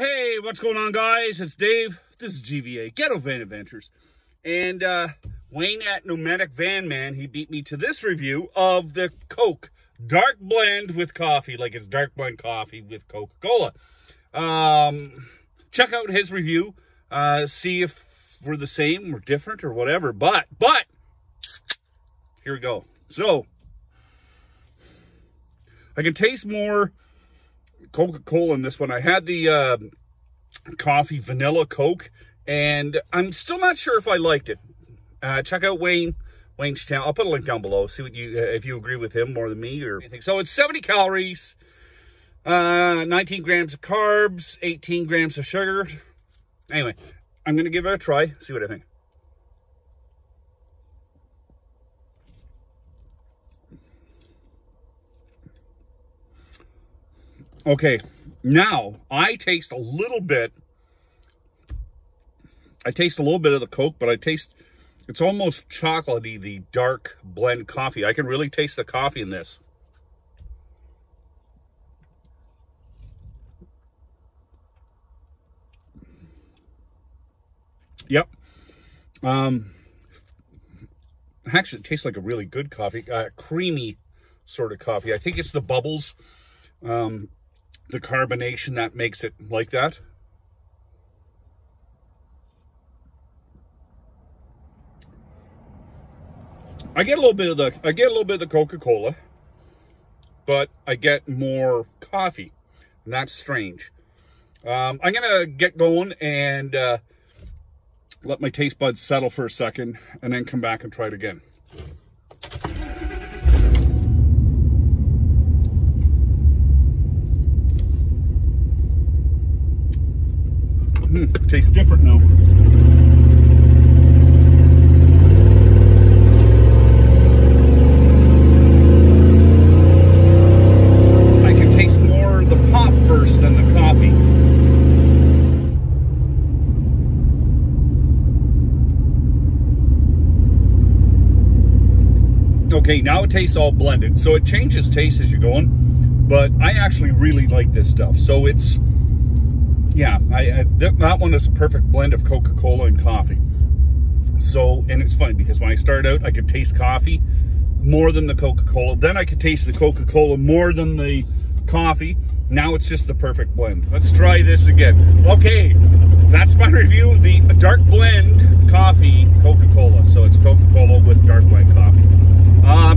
Hey, what's going on, guys? It's Dave. This is GVA, Ghetto Van Adventures. And Wayne at Nomadic Van Man, he beat me to this review of the Coke Dark Blend with coffee, like it's dark blend coffee with Coca-Cola. Check out his review. See if we're the same or different or whatever. But, here we go. So, I can taste more Coca-Cola in this one. I had the coffee vanilla Coke, and I'm still not sure if I liked it. Check out Wayne's channel. I'll put a link down below. See what you if you agree with him more than me or anything. So it's 70 calories, 19 grams of carbs, 18 grams of sugar. Anyway, I'm gonna give it a try. See what I think. Okay, now I taste a little bit of the Coke, but I taste, it's almost chocolatey, the dark blend coffee. I can really taste the coffee in this. Yep. Actually, it tastes like a really good coffee, creamy sort of coffee. I think it's the bubbles. The carbonation that makes it like that. I get a little bit of the Coca-Cola, but I get more coffee, and that's strange. I'm gonna get going and let my taste buds settle for a second, and then come back and try it again. Tastes different now. I can taste more of the pop first than the coffee. Okay, now it tastes all blended. So it changes taste as you're going, but I actually really like this stuff. So it's, yeah, that one is a perfect blend of Coca-Cola and coffee. So, and it's funny because when I started out, I could taste coffee more than the Coca-Cola. Then I could taste the Coca-Cola more than the coffee. Now it's just the perfect blend. Let's try this again. Okay, that's my review of the dark blend coffee Coca-Cola. So it's Coca-Cola with dark blend coffee.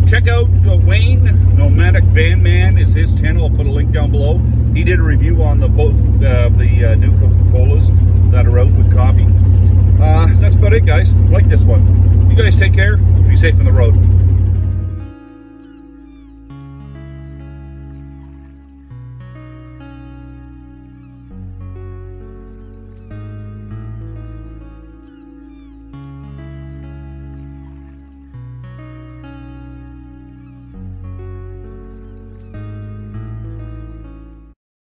Check out Wayne, Nomadic Van Man is his channel. I'll put a link down below. He did a review on both the new Coca-Colas that are out with coffee. That's about it, guys. Like this one. You guys take care. Be safe on the road.